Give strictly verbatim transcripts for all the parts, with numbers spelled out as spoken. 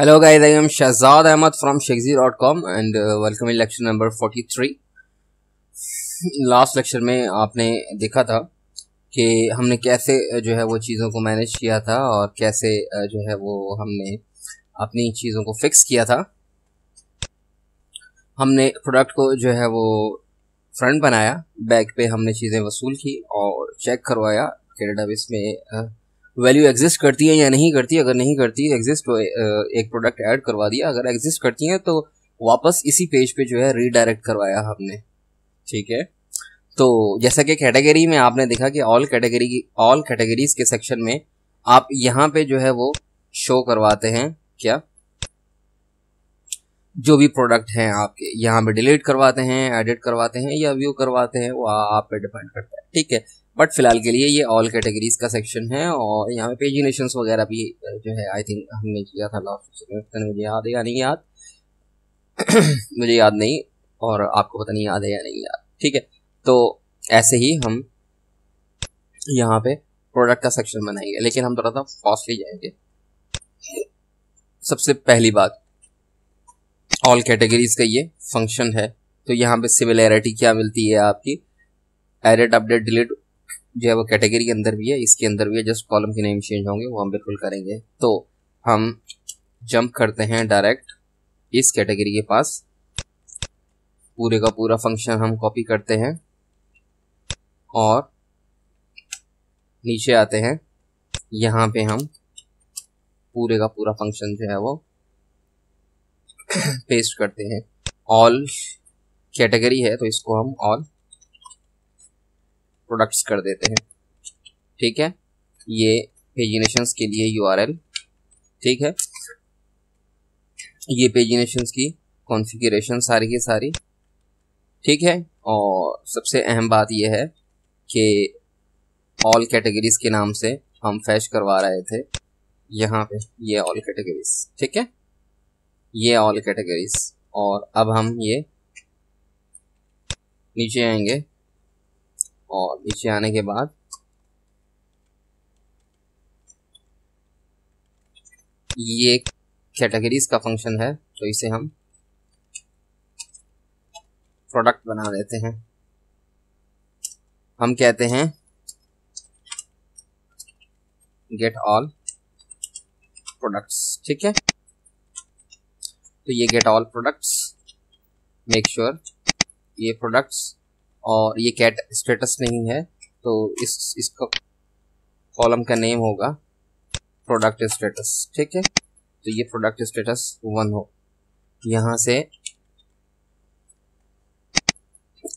Hello guys, I am Shahzad Ahmad from Shakzi dot com and uh, welcome in lecture number forty-three। Last lecture में आपने देखा था कि हमने कैसे जो है वो चीज़ों को मैनेज किया था और कैसे जो है वो हमने अपनी चीज़ों को फिक्स किया था। हमने प्रोडक्ट को जो है वो फ्रंट बनाया, बैक पे हमने चीज़ें वसूल की और चेक करवाया कि डेटाबेस में वैल्यू एग्जिस्ट करती है या नहीं करती। अगर नहीं करती एग्जिस्ट तो एक प्रोडक्ट ऐड करवा दिया, अगर एग्जिस्ट करती है तो वापस इसी पेज पे जो है रीडायरेक्ट करवाया हमने। ठीक है, तो जैसा कि कैटेगरी में आपने देखा कि ऑल कैटेगरी की ऑल कैटेगरीज के सेक्शन में आप यहाँ पे जो है वो शो करवाते हैं क्या जो भी प्रोडक्ट हैं आपके, यहाँ पे डिलीट करवाते हैं, एडिट करवाते हैं या व्यू करवाते हैं, वो आप पे डिपेंड करता है। ठीक है, बट फिलहाल के लिए ये ऑल कैटेगरीज का सेक्शन है और यहाँ पे पेजिनेशंस वगैरह भी जो है आई थिंक हमने किया था लास्ट में, मुझे याद है या नहीं याद मुझे याद नहीं और आपको पता नहीं याद है या नहीं याद। ठीक है, तो ऐसे ही हम यहाँ पे प्रोडक्ट का सेक्शन बनाएंगे, लेकिन हम थोड़ा सा फास्टली जाएंगे। सबसे पहली बात, ऑल कैटेगरीज का ये फंक्शन है तो यहाँ पे सिमिलैरिटी क्या मिलती है आपकी, एडिट अपडेट डिलीट जो है वो कैटेगरी के अंदर भी है, इसके अंदर भी है, जस्ट कॉलम के नेम चेंज होंगे वो हम बिल्कुल करेंगे। तो हम जंप करते हैं डायरेक्ट इस कैटेगरी के पास, पूरे का पूरा फंक्शन हम कॉपी करते हैं और नीचे आते हैं, यहाँ पे हम पूरे का पूरा फंक्शन जो है वो पेस्ट करते हैं। ऑल कैटेगरी है तो इसको हम ऑल प्रोडक्ट्स कर देते हैं। ठीक है, ये पेजिनेशंस के लिए यूआरएल, ठीक है, ये पेजिनेशंस की कॉन्फ़िगरेशन सारी की सारी। ठीक है, और सबसे अहम बात यह है कि ऑल कैटेगरीज के नाम से हम फैश करवा रहे थे यहाँ पे, ये ऑल कैटेगरीज। ठीक है, ये ऑल कैटेगरीज, और अब हम ये नीचे आएंगे और नीचे आने के बाद ये कैटेगरीज का फंक्शन है तो इसे हम प्रोडक्ट बना देते हैं। हम कहते हैं गेट ऑल प्रोडक्ट्स। ठीक है, तो ये get all products, make sure ये प्रोडक्ट्स और ये कैट स्टेटस नहीं है तो इस इसका कॉलम का नेम होगा प्रोडक्ट स्टेटस। ठीक है, तो ये प्रोडक्ट स्टेटस वन हो, यहाँ से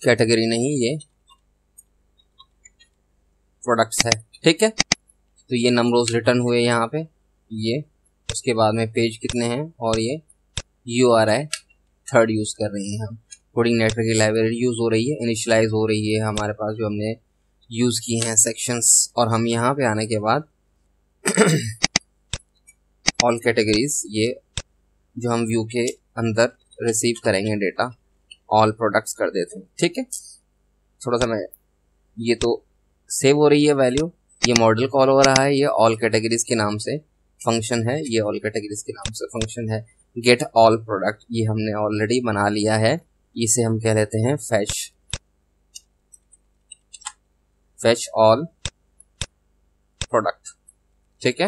कैटेगरी नहीं, ये प्रोडक्ट्स है। ठीक है, तो ये नंबर्स रिटर्न हुए यहाँ पे, ये उसके बाद में पेज कितने हैं और ये U R I third use कर रहे हैं हम, कोडिंग नेटवर्क की लाइब्रेरी यूज़ हो रही है, इनिशियलाइज हो रही है हमारे पास जो हमने यूज़ किए हैं सेक्शंस। और हम यहाँ पे आने के बाद ऑल कैटेगरीज ये जो हम व्यू के अंदर रिसीव करेंगे डेटा, ऑल प्रोडक्ट्स कर देते हैं। ठीक है, थोड़ा सा मैं ये तो सेव हो रही है वैल्यू, ये मॉडल कॉल हो रहा है, ये ऑल कैटेगरीज के नाम से फंक्शन है, ये ऑल कैटेगरीज के नाम से फंक्शन है। गेट ऑल प्रोडक्ट ये हमने ऑलरेडी बना लिया है, इसे हम कह लेते हैं फैच फैच ऑल प्रोडक्ट। ठीक है,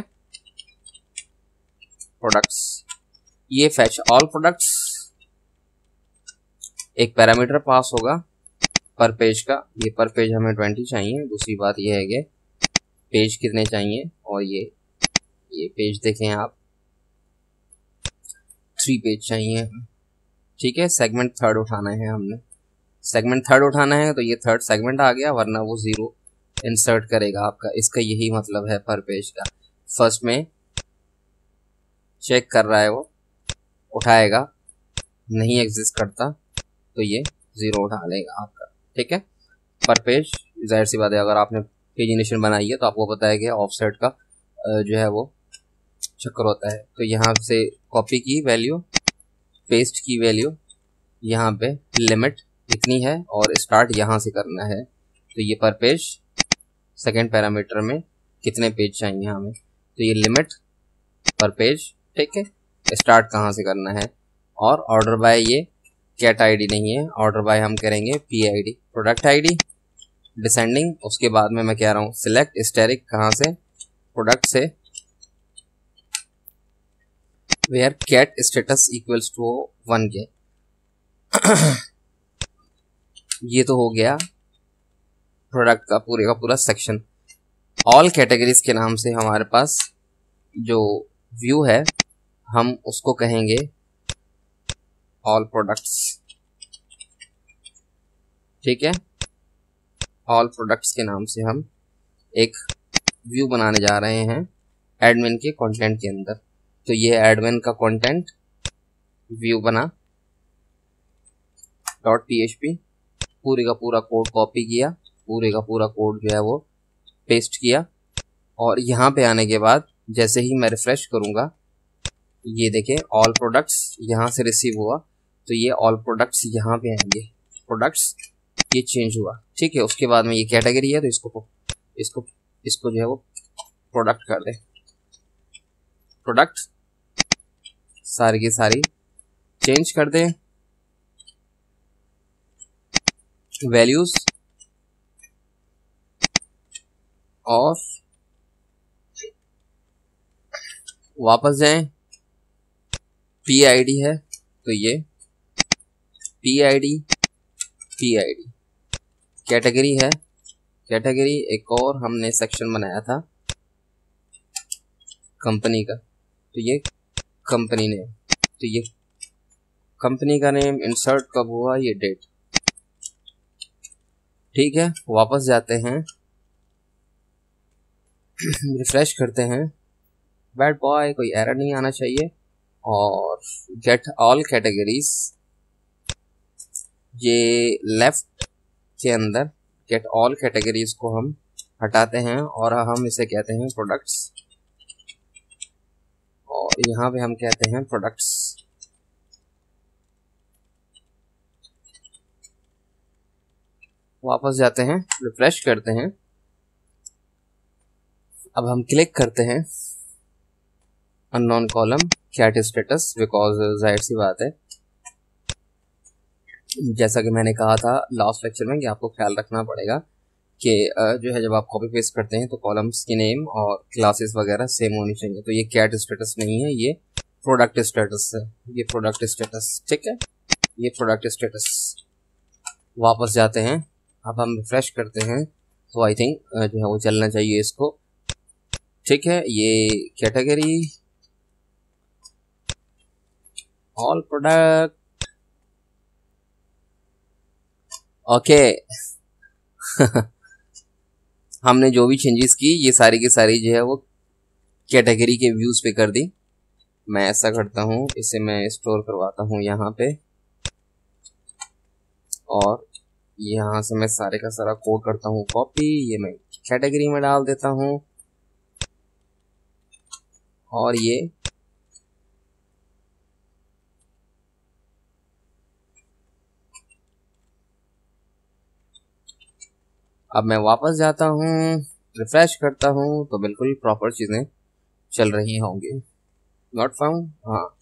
प्रोडक्ट्स, ये फैच ऑल प्रोडक्ट्स एक पैरामीटर पास होगा पर पेज का, ये पर पेज हमें बीस चाहिए। दूसरी बात ये है कि पेज कितने चाहिए, और ये ये पेज देखें आप, थ्री पेज चाहिए। ठीक है, सेगमेंट थर्ड उठाना है हमने, सेगमेंट थर्ड उठाना है तो ये थर्ड सेगमेंट आ गया, वरना वो ज़ीरो इंसर्ट करेगा आपका, इसका यही मतलब है पर पेज का। फर्स्ट में चेक कर रहा है वो, उठाएगा, नहीं एग्जिस्ट करता तो ये ज़ीरो उठा लेगा आपका। ठीक है, पर पेज जाहिर सी बात है अगर आपने पेजिनेशन बनाई है तो आपको पता है कि ऑफसेट का जो है वो चक्कर होता है। तो यहाँ से कॉपी की वैल्यू, पेस्ट की वैल्यू, यहाँ पे लिमिट इतनी है और स्टार्ट यहाँ से करना है। तो ये पर पेज सेकेंड पैरामीटर में कितने पेज चाहिए हमें, तो ये लिमिट पर पेज। ठीक है, स्टार्ट कहाँ से करना है। और ऑर्डर बाय ये कैट आईडी नहीं है, ऑर्डर बाय हम करेंगे P I D product I D descending. उसके बाद में मैं कह रहा हूँ सिलेक्ट स्टेरिक कहाँ से, प्रोडक्ट से, where cat status equals to one के। ये तो हो गया प्रोडक्ट का पूरे का पूरा सेक्शन। ऑल कैटेगरीज के नाम से हमारे पास जो व्यू है हम उसको कहेंगे ऑल प्रोडक्ट्स, ठीक है। ऑल प्रोडक्ट्स के नाम से हम एक व्यू बनाने जा रहे हैं एडमिन के कंटेंट के अंदर। तो ये एडमिन का कंटेंट व्यू बना डॉट पीएचपी, पूरे का पूरा कोड कॉपी किया, पूरे का पूरा कोड जो है वो पेस्ट किया। और यहाँ पे आने के बाद जैसे ही मैं रिफ्रेश करूँगा, ये देखें ऑल प्रोडक्ट्स यहाँ से रिसीव हुआ, तो ये ऑल प्रोडक्ट्स यहाँ पे आएंगे, प्रोडक्ट्स ये चेंज हुआ, ठीक है। उसके बाद में ये कैटेगरी है तो इसको इसको इसको जो है वो प्रोडक्ट कर दें, प्रोडक्ट सारी की सारी चेंज कर दें। वैल्यूज और वापस जाएं, पी आई डी है तो ये P I D P I D category है, कैटेगरी। एक और हमने सेक्शन बनाया था कंपनी का, तो ये कंपनी नेम, तो ये कंपनी का नेम इंसर्ट कब हुआ, ये डेट, ठीक है। वापस जाते हैं, रिफ्रेश करते हैं, बैड बॉय कोई एरर नहीं आना चाहिए। और गेट ऑल कैटेगरीज, ये लेफ्ट के अंदर गेट ऑल कैटेगरीज को हम हटाते हैं और हम इसे कहते हैं प्रोडक्ट्स, और यहाँ पे हम कहते हैं प्रोडक्ट्स, वापस जाते हैं, रिफ्रेश करते हैं। अब हम क्लिक करते हैं unknown column cat status, because जाहिर सी बात है, जैसा कि मैंने कहा था लास्ट लेक्चर में कि आपको ख्याल रखना पड़ेगा कि जो है जब आप कॉपी पेस्ट करते हैं तो कॉलम्स की नेम और क्लासेस वगैरह सेम होनी चाहिए। तो ये कैट स्टेटस नहीं है, ये प्रोडक्ट स्टेटस है, ये प्रोडक्ट स्टेटस, ठीक है, ये प्रोडक्ट स्टेटस। वापस जाते हैं, अब हम रिफ्रेश करते हैं तो आई थिंक जो है वो चलना चाहिए इसको, ठीक है। ये कैटेगरी ऑल प्रोडक्ट, ओके। हमने जो भी चेंजेस की ये सारी की सारी जो है वो कैटेगरी के व्यूज़ पे कर दी। मैं ऐसा करता हूँ, इसे मैं स्टोर करवाता हूँ यहाँ पे, और यहाँ से मैं सारे का सारा कोड करता हूँ कॉपी, ये मैं कैटेगरी में डाल देता हूँ, और ये अब मैं वापस जाता हूँ, रिफ्रेश करता हूँ, तो बिल्कुल प्रॉपर चीज़ें चल रही होंगी। नॉट फाउंड, हाँ,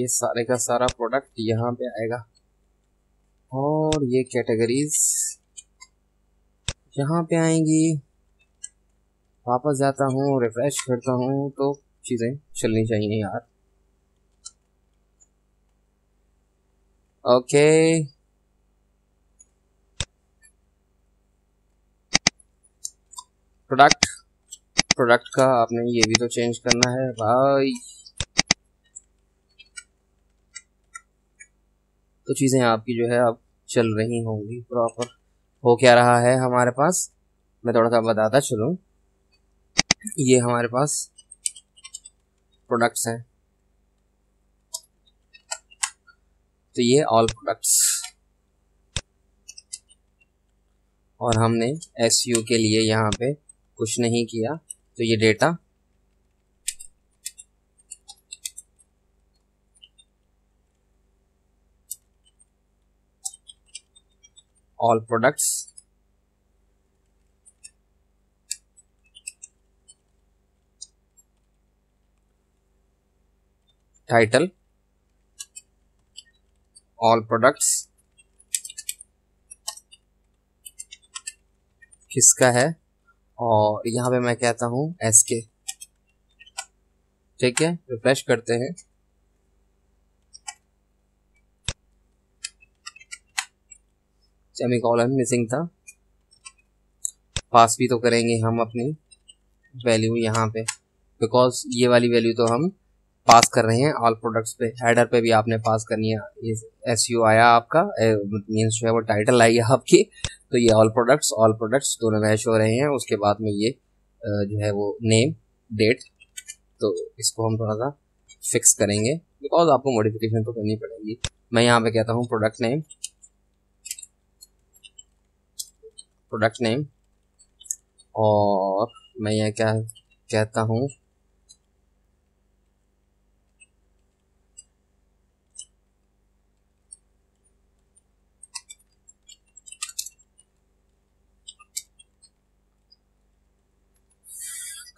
ये सारे का सारा प्रोडक्ट यहाँ पे आएगा, और ये कैटेगरीज यहाँ पे आएंगी। वापस जाता हूँ, रिफ्रेश करता हूँ, तो चीज़ें चलनी चाहिए यार, ओके। प्रोडक्ट प्रोडक्ट का आपने ये भी तो चेंज करना है भाई, तो चीज़ें आपकी जो है अब चल रही होंगी प्रॉपर। हो क्या रहा है हमारे पास, मैं थोड़ा सा बताता चलूँ। ये हमारे पास प्रोडक्ट्स हैं, तो ये ऑल प्रोडक्ट्स, और हमने एसयू के लिए यहाँ पे कुछ नहीं किया, तो ये data all products. Title, all products, किसका है, और यहाँ पे मैं कहता हूँ एस के। ठीक है, रिफ्रेश करते हैं। सेमीकोलन मिसिंग था, पास भी तो करेंगे हम अपनी वैल्यू यहाँ पे, बिकॉज ये वाली वैल्यू तो हम पास कर रहे हैं ऑल प्रोडक्ट्स पे। हेडर पे भी आपने पास करनी है, एस यू आया आपका, मीन्स जो है वो टाइटल आई है आपकी, तो ये ऑल प्रोडक्ट्स ऑल प्रोडक्ट्स दोनों मैच हो रहे हैं। उसके बाद में ये जो है वो नेम, डेट, तो इसको हम थोड़ा सा फिक्स करेंगे बिकॉज आपको मॉडिफिकेशन तो करनी पड़ेगी। मैं यहाँ पे कहता हूँ प्रोडक्ट नेम, प्रोडक्ट नेम, और मैं यहाँ क्या कहता हूँ,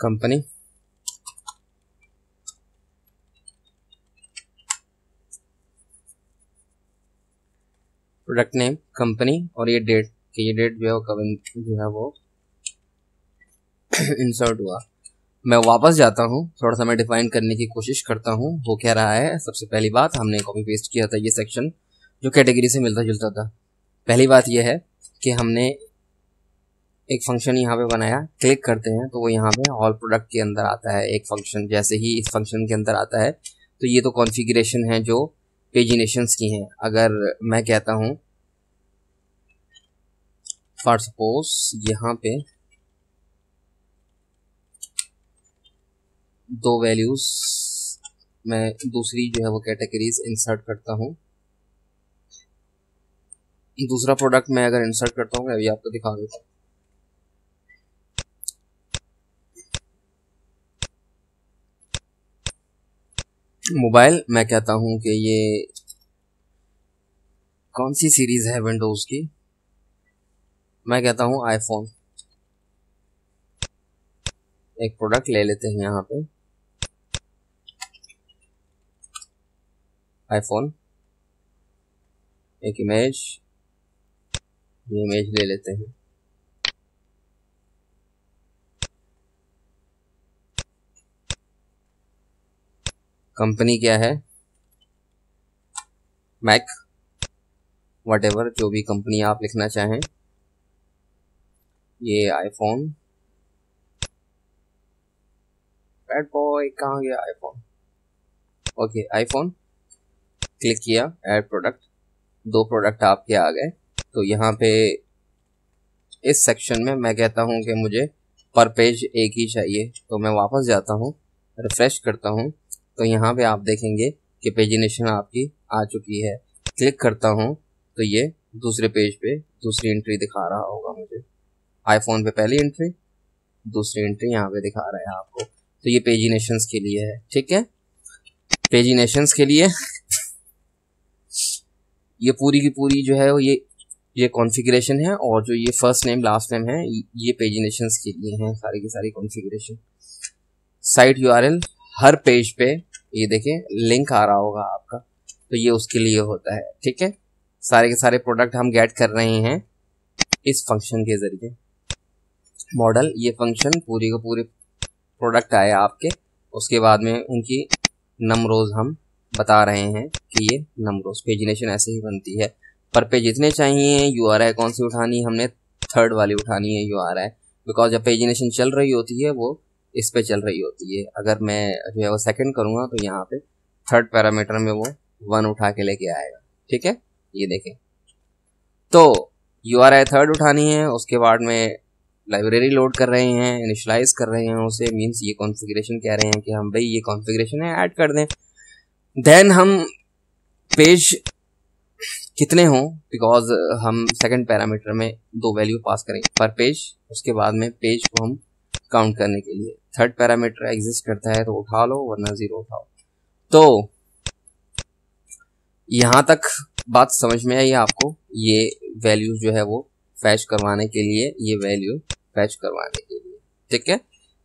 कंपनी, प्रोडक्ट नेम, कंपनी, और ये डेट, कि ये डेट जो है वो कब जो है वो इंसर्ट हुआ। मैं वापस जाता हूँ, थोड़ा सा मैं डिफाइन करने की कोशिश करता हूँ वो क्या रहा है। सबसे पहली बात, हमने कॉपी पेस्ट किया था ये सेक्शन जो कैटेगरी से मिलता जुलता था। पहली बात ये है कि हमने एक फंक्शन यहाँ पे बनाया, क्लिक करते हैं तो वो यहाँ पे ऑल प्रोडक्ट के अंदर आता है एक फंक्शन। जैसे ही इस फंक्शन के अंदर आता है तो ये तो कॉन्फ़िगरेशन है जो पेजिनेशंस की हैं। अगर मैं कहता हूँ फॉर सपोज यहाँ पे दो वैल्यूज, मैं दूसरी जो है वो कैटेगरीज इंसर्ट करता हूँ, दूसरा प्रोडक्ट मैं अगर इंसर्ट करता हूँ, मैं अभी आपको दिखा देता हूँ। मोबाइल, मैं कहता हूं कि ये कौन सी सीरीज है विंडोज की, मैं कहता हूं आईफोन। एक प्रोडक्ट ले लेते हैं यहाँ पे, आईफोन, एक इमेज, ये इमेज ले लेते हैं। कंपनी क्या है, मैक, व्हाटएवर, जो भी कंपनी आप लिखना चाहें। ये आईफोन, बैड बॉय कहाँ गया आईफोन, ओके आईफोन, क्लिक किया, ऐड प्रोडक्ट, दो प्रोडक्ट आपके आ गए। तो यहाँ पे इस सेक्शन में मैं कहता हूँ कि मुझे पर पेज एक ही चाहिए, तो मैं वापस जाता हूँ, रिफ्रेश करता हूँ, तो यहाँ पे आप देखेंगे कि पेजिनेशन आपकी आ चुकी है। क्लिक करता हूँ तो ये दूसरे पेज पे दूसरी एंट्री दिखा रहा होगा मुझे। आईफोन पे पहली एंट्री, दूसरी एंट्री यहाँ पे दिखा रहा है आपको। तो ये पेजिनेशंस के लिए है। ठीक है, पेजिनेशंस के लिए ये पूरी की पूरी जो है वो ये ये कॉन्फ़िगरेशन है, और जो ये फर्स्ट नेम लास्ट नेम है ये पेजिनेशंस के लिए हैं सारी की सारी configuration. Site U R L, हर पेज पे ये देखें लिंक आ रहा होगा आपका, तो ये उसके लिए होता है। ठीक है, सारे के सारे प्रोडक्ट हम गेट कर रहे हैं इस फंक्शन के ज़रिए। मॉडल, ये फंक्शन पूरी के पूरे प्रोडक्ट आए आपके, उसके बाद में उनकी नंबरोज हम बता रहे हैं कि ये नंबरोज पेजिनेशन ऐसे ही बनती है। पर पेज इतने चाहिए, यू आर आई कौन सी उठानी, हमने थर्ड वाली उठानी है यू आर आई, बिकॉज जब पेजिनेशन चल रही होती है वो इस पे चल रही होती है। अगर मैं जो है वो सेकंड करूँगा तो यहाँ पे थर्ड पैरामीटर में वो वन उठा के लेके आएगा। ठीक है, ये देखें, तो यू आर आई थर्ड उठानी है, उसके बाद में लाइब्रेरी लोड कर रहे हैं, इनिशलाइज कर रहे हैं उसे, मींस ये कॉन्फ़िगरेशन कह रहे हैं कि हम भाई ये कॉन्फ़िगरेशन है ऐड कर दें। देन हम पेज कितने हों, बिकॉज हम सेकेंड पैरामीटर में दो वैल्यू पास करेंगे पर पेज, उसके बाद में पेज को हम काउंट करने के लिए थर्ड पैरामीटर एग्जिस्ट करता है तो उठा लो, वरना जीरो उठाओ। तो यहाँ तक बात समझ में आई आपको, ये वैल्यू जो है वो फैच करवाने के लिए, ये वैल्यू फैच करवाने के लिए, ठीक है।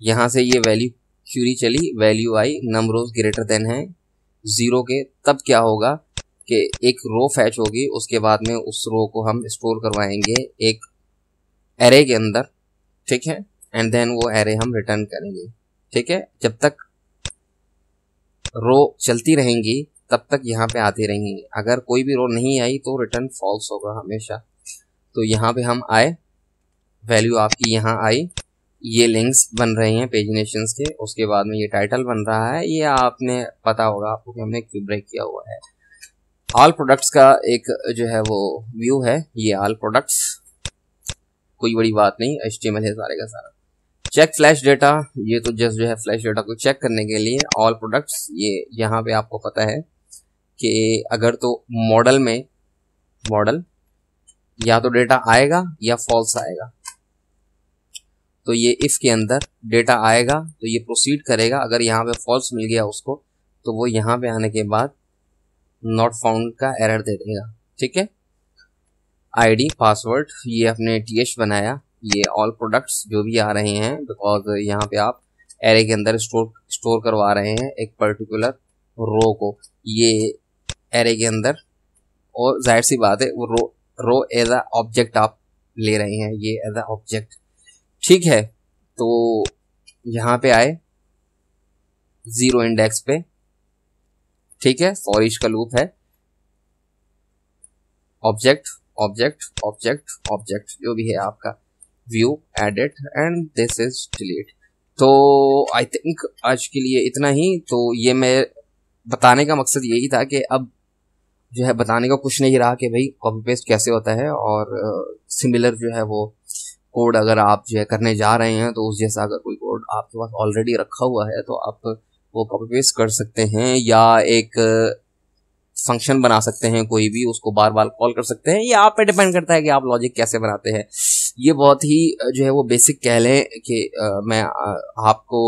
यहाँ से ये वैल्यू क्यूरी चली, वैल्यू आई, नंबरोज ग्रेटर देन है जीरो के, तब क्या होगा कि एक रो फैच होगी, उसके बाद में उस रो को हम स्टोर करवाएंगे एक एरे के अंदर, ठीक है, एंड देन वो एरे हम रिटर्न करेंगे, ठीक है। जब तक रो चलती रहेंगी तब तक यहाँ पे आती रहेंगी, अगर कोई भी रो नहीं आई तो रिटर्न फॉल्स होगा हमेशा। तो यहाँ पे हम आए, वैल्यू आपकी यहाँ आई, ये लिंक्स बन रहे हैं पेजिनेशंस के, उसके बाद में ये टाइटल बन रहा है, ये आपने पता होगा आपको कि हमने क्यों ब्रेक किया हुआ है। ऑल प्रोडक्ट्स का एक जो है वो व्यू है, ये ऑल प्रोडक्ट्स, कोई बड़ी बात नहीं, एचटीएमएल है सारे का सारा। चेक फ्लैश डेटा, ये तो जस्ट जो है फ्लैश डेटा को चेक करने के लिए। ऑल प्रोडक्ट्स, ये यहाँ पे आपको पता है कि अगर तो मॉडल में मॉडल या तो डेटा आएगा या फॉल्स आएगा, तो ये इफ के अंदर डेटा आएगा तो ये प्रोसीड करेगा, अगर यहाँ पे फॉल्स मिल गया उसको तो वो यहाँ पे आने के बाद नॉट फाउंड का एरर दे देगा, ठीक है। आईडी पासवर्ड, ये अपने टी एच बनाया, ये ऑल प्रोडक्ट्स जो भी आ रहे हैं, बिकॉज यहाँ पे आप एरे के अंदर स्टोर स्टोर करवा रहे हैं एक पर्टिकुलर रो को, ये एरे के अंदर, और जाहिर सी बात है वो रो रो एज अ ऑब्जेक्ट आप ले रहे हैं, ये एज अ ऑब्जेक्ट, ठीक है। तो यहाँ पे आए जीरो इंडेक्स पे, ठीक है, फॉर ईच का लूप है, ऑब्जेक्ट ऑब्जेक्ट ऑब्जेक्ट ऑब्जेक्ट जो भी है आपका, view, edit and this is delete. तो आई थिंक आज के लिए इतना ही। तो ये मैं बताने का मकसद यही था कि अब जो है बताने का कुछ नहीं रहा कि भाई कॉपी पेस्ट कैसे होता है, और सिमिलर uh, जो है वो कोड अगर आप जो है करने जा रहे हैं तो उस जैसा अगर कोई कोड आपके पास ऑलरेडी रखा हुआ है तो आप वो कॉपी पेस्ट कर सकते हैं, या एक फंक्शन uh, बना सकते हैं कोई भी, उसको बार बार कॉल कर सकते हैं। ये आप पे डिपेंड करता है कि आप लॉजिक कैसे बनाते हैं। ये बहुत ही जो है वो बेसिक कह लें कि मैं आपको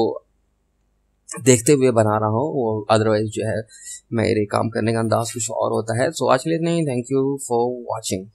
देखते हुए बना रहा हूँ, वो अदरवाइज जो है मेरे काम करने का अंदाज कुछ और होता है। सो आज के लिए इतना ही, थैंक यू फॉर वॉचिंग।